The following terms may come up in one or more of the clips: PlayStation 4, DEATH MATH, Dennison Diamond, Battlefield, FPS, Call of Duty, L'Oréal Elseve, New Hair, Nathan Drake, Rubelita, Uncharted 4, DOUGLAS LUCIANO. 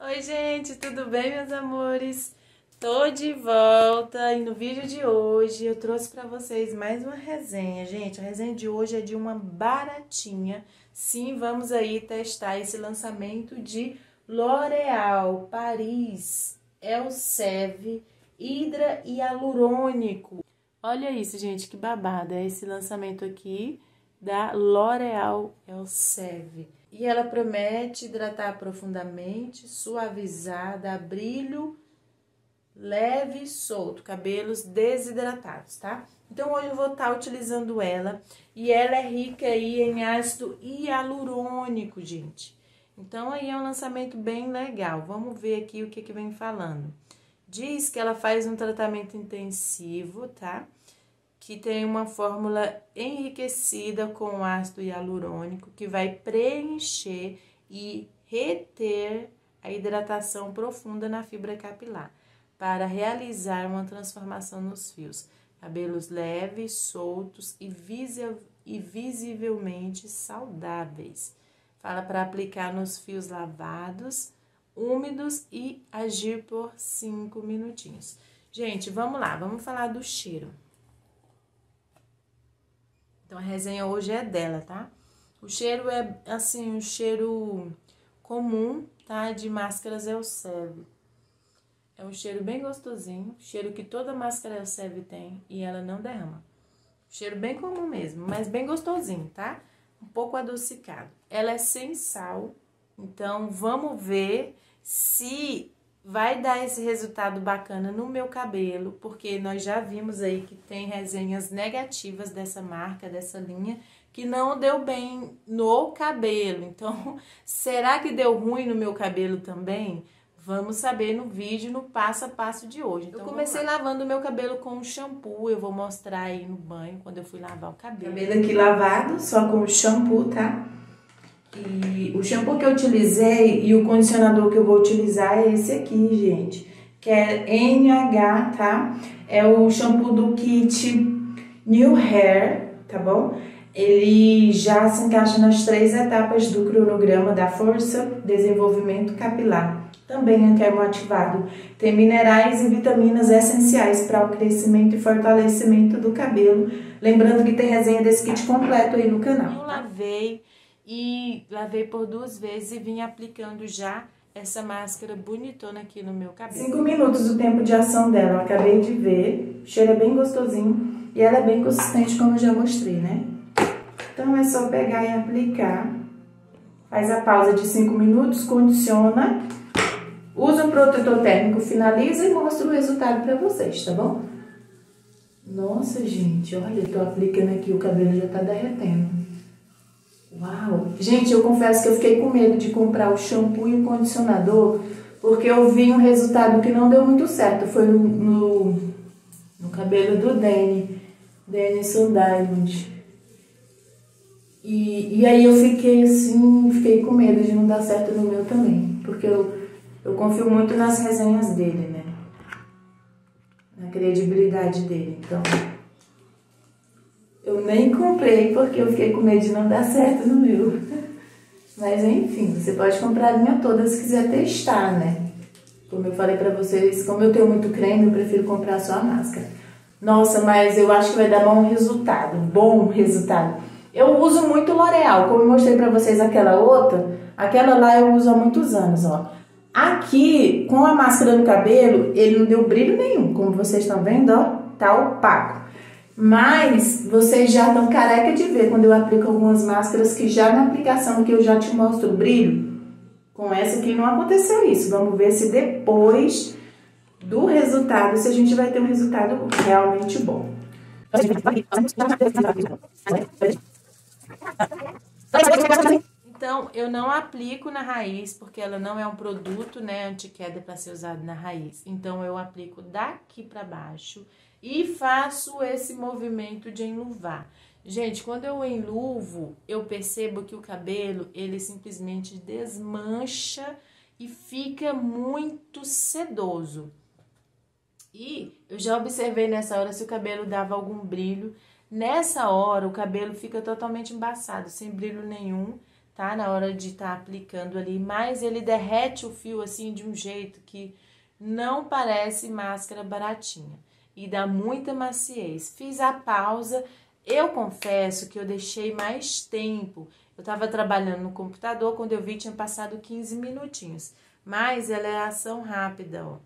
Oi gente, tudo bem meus amores? Tô de volta e no vídeo de hoje eu trouxe pra vocês mais uma resenha, gente. A resenha de hoje é de uma baratinha. Sim, vamos aí testar esse lançamento de L'Oréal Paris Elseve Hidra e Hialurônico. Olha isso, gente, que babada é esse lançamento aqui da L'Oréal Elseve. E ela promete hidratar profundamente, suavizar, dar brilho leve e solto, cabelos desidratados, tá? Então hoje eu vou estar utilizando ela e ela é rica aí em ácido hialurônico, gente. Então aí é um lançamento bem legal. Vamos ver aqui o que vem falando. Diz que ela faz um tratamento intensivo, tá? Que tem uma fórmula enriquecida com ácido hialurônico que vai preencher e reter a hidratação profunda na fibra capilar para realizar uma transformação nos fios, cabelos leves, soltos e visivelmente saudáveis. Fala para aplicar nos fios lavados, úmidos e agir por 5 minutinhos. Gente, vamos lá, vamos falar do cheiro. Então, a resenha hoje é dela, tá? O cheiro é, assim, um cheiro comum, tá? De máscaras Elseve. É um cheiro bem gostosinho, cheiro que toda máscara Elseve tem e ela não derrama. Cheiro bem comum mesmo, mas bem gostosinho, tá? Um pouco adocicado. Ela é sem sal, então vamos ver se vai dar esse resultado bacana no meu cabelo, porque nós já vimos aí que tem resenhas negativas dessa marca, dessa linha, que não deu bem no cabelo. Então, será que deu ruim no meu cabelo também? Vamos saber no vídeo, no passo a passo de hoje. Então, eu comecei lavando o meu cabelo com um shampoo, eu vou mostrar aí no banho, quando eu fui lavar o cabelo. Cabelo aqui lavado, só com o shampoo, tá? E o shampoo que eu utilizei e o condicionador que eu vou utilizar é esse aqui, gente, que é NH, tá? É o shampoo do kit New Hair, tá bom? Ele já se encaixa nas 3 etapas do cronograma da força, desenvolvimento capilar. Também é termoativado, tem minerais e vitaminas essenciais para o crescimento e fortalecimento do cabelo. Lembrando que tem resenha desse kit completo aí no canal. Eu lavei por 2 vezes e vim aplicando já essa máscara bonitona aqui no meu cabelo. 5 minutos o tempo de ação dela, eu acabei de ver. O cheiro é bem gostosinho e ela é bem consistente, como eu já mostrei, né? Então é só pegar e aplicar. Faz a pausa de 5 minutos, condiciona, usa o protetor térmico, finaliza e mostra o resultado pra vocês, tá bom? Nossa, gente, olha, eu tô aplicando aqui, o cabelo já tá derretendo. Uau! Gente, eu confesso que eu fiquei com medo de comprar o shampoo e o condicionador, porque eu vi um resultado que não deu muito certo. Foi no cabelo do Dennison Diamond. E aí eu fiquei assim, fiquei com medo de não dar certo no meu também, porque eu confio muito nas resenhas dele, né? Na credibilidade dele, então... Eu nem comprei porque eu fiquei com medo de não dar certo no meu. Mas enfim, você pode comprar a linha toda se quiser testar, né? Como eu falei pra vocês, como eu tenho muito creme, eu prefiro comprar só a máscara. Nossa, mas eu acho que vai dar bom resultado. Bom resultado. Eu uso muito L'Oréal, como eu mostrei pra vocês aquela outra. Aquela lá eu uso há muitos anos, ó. Aqui, com a máscara no cabelo, ele não deu brilho nenhum. Como vocês estão vendo, ó, tá opaco. Mas vocês já estão careca de ver quando eu aplico algumas máscaras que já na aplicação que eu já te mostro o brilho. Com essa aqui não aconteceu isso. Vamos ver se depois do resultado, se a gente vai ter um resultado realmente bom. Então, eu não aplico na raiz, porque ela não é um produto, né, anti-queda para ser usado na raiz. Então, eu aplico daqui para baixo e faço esse movimento de enluvar. Gente, quando eu enluvo, eu percebo que o cabelo, ele simplesmente desmancha e fica muito sedoso. E eu já observei nessa hora se o cabelo dava algum brilho. Nessa hora, o cabelo fica totalmente embaçado, sem brilho nenhum. tá? Na hora de estar aplicando ali, mas ele derrete o fio assim de um jeito que não parece máscara baratinha e dá muita maciez. Fiz a pausa, eu confesso que eu deixei mais tempo. Eu tava trabalhando no computador, quando eu vi tinha passado 15 minutinhos, mas ela é ação rápida, ó.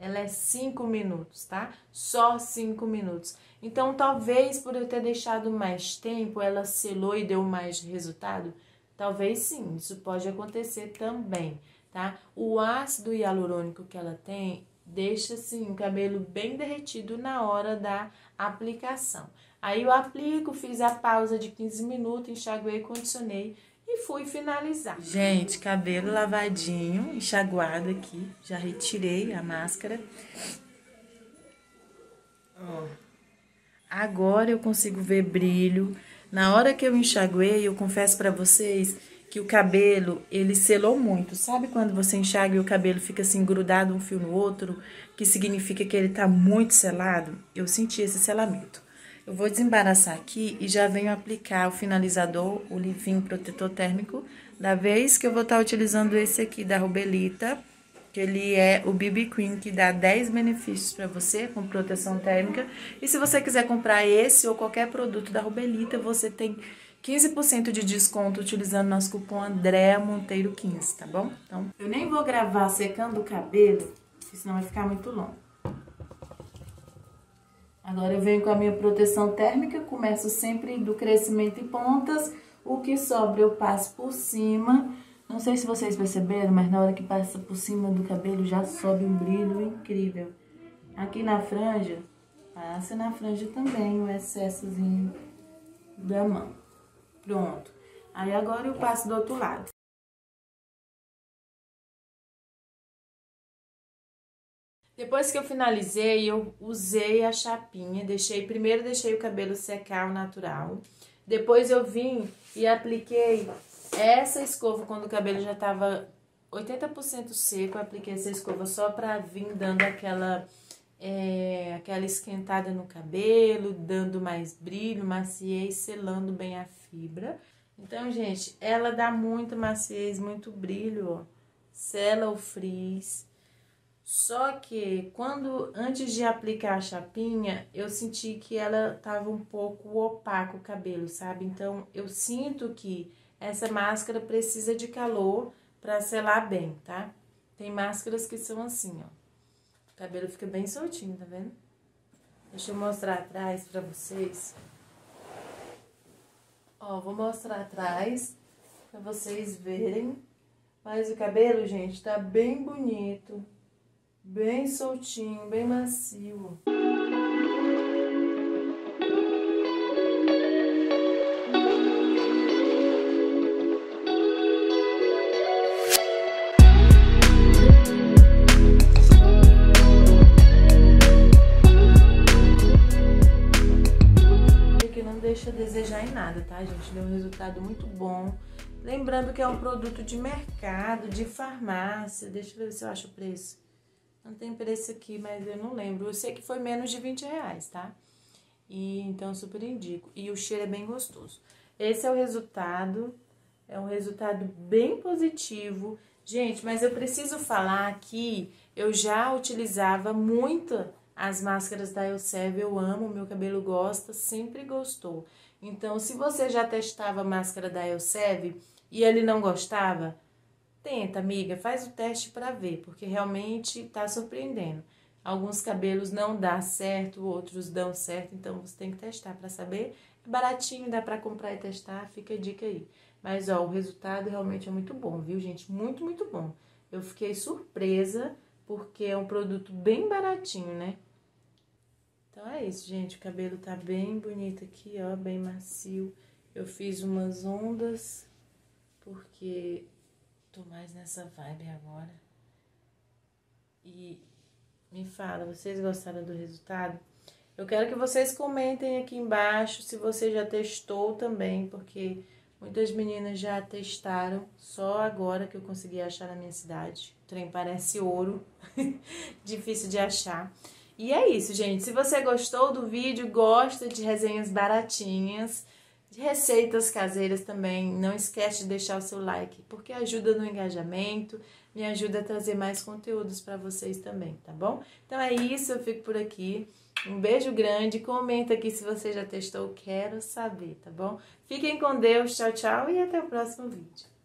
Ela é 5 minutos, tá? Só 5 minutos. Então, talvez por eu ter deixado mais tempo, ela selou e deu mais resultado? Talvez sim, isso pode acontecer também, tá? O ácido hialurônico que ela tem deixa, assim, o cabelo bem derretido na hora da aplicação. Aí eu aplico, fiz a pausa de 15 minutos, enxaguei, condicionei e fui finalizar. Gente, cabelo lavadinho, enxaguado aqui. Já retirei a máscara. Ó. Agora eu consigo ver brilho. Na hora que eu enxaguei, eu confesso pra vocês que o cabelo, ele selou muito. Sabe quando você enxaga e o cabelo fica assim, grudado um fio no outro? Que significa que ele tá muito selado? Eu senti esse selamento. Eu vou desembaraçar aqui e já venho aplicar o finalizador, o livinho protetor térmico, da vez que eu vou estar utilizando esse aqui da Rubelita, que ele é o BB Cream, que dá 10 benefícios para você, com proteção térmica. E se você quiser comprar esse ou qualquer produto da Rubelita, você tem 15% de desconto utilizando nosso cupom Andrea Monteiro 15, tá bom? Então, eu nem vou gravar secando o cabelo, senão vai ficar muito longo. Agora eu venho com a minha proteção térmica, começo sempre do crescimento em pontas, o que sobra eu passo por cima. Não sei se vocês perceberam, mas na hora que passa por cima do cabelo já sobe um brilho incrível. Aqui na franja, passa na franja também o excessozinho da mão. Pronto. Aí agora eu passo do outro lado. Depois que eu finalizei, eu usei a chapinha, primeiro deixei o cabelo secar ao natural. Depois eu vim e apliquei essa escova, quando o cabelo já tava 80% seco, eu apliquei essa escova só pra vir dando aquela esquentada no cabelo, dando mais brilho, maciez, selando bem a fibra. Então, gente, ela dá muita maciez, muito brilho, ó, sela o frizz. Só que antes de aplicar a chapinha, eu senti que ela tava um pouco opaco o cabelo, sabe? Então, eu sinto que essa máscara precisa de calor pra selar bem, tá? Tem máscaras que são assim, ó. O cabelo fica bem soltinho, tá vendo? Deixa eu mostrar atrás pra vocês. Ó, vou mostrar atrás pra vocês verem. Mas o cabelo, gente, tá bem bonito. Bem soltinho, bem macio. Que não deixa a desejar em nada, tá, gente? Deu um resultado muito bom. Lembrando que é um produto de mercado, de farmácia. Deixa eu ver se eu acho o preço. Não tem preço aqui, mas eu não lembro. Eu sei que foi menos de R$20, tá? E então super indico. E o cheiro é bem gostoso. Esse é o resultado. É um resultado bem positivo. Gente, mas eu preciso falar que eu já utilizava muito as máscaras da Elseve. Eu amo, meu cabelo gosta, sempre gostou. Então, se você já testava a máscara da Elseve e ele não gostava, tenta, amiga, faz o teste pra ver, porque realmente tá surpreendendo. Alguns cabelos não dá certo, outros dão certo, então você tem que testar pra saber. É baratinho, dá pra comprar e testar, fica a dica aí. Mas, ó, o resultado realmente é muito bom, viu, gente? Muito, muito bom. Eu fiquei surpresa, porque é um produto bem baratinho, né? Então é isso, gente, o cabelo tá bem bonito aqui, ó, bem macio. Eu fiz umas ondas, porque tô mais nessa vibe agora. E me fala, vocês gostaram do resultado? Eu quero que vocês comentem aqui embaixo se você já testou também, porque muitas meninas já testaram. Só agora que eu consegui achar na minha cidade. O trem parece ouro, difícil de achar. E é isso, gente. Se você gostou do vídeo, gosta de resenhas baratinhas, de receitas caseiras também. Não esquece de deixar o seu like, porque ajuda no engajamento, me ajuda a trazer mais conteúdos para vocês também, tá bom? Então é isso, eu fico por aqui. Um beijo grande, comenta aqui se você já testou, quero saber, tá bom? Fiquem com Deus, tchau, tchau e até o próximo vídeo.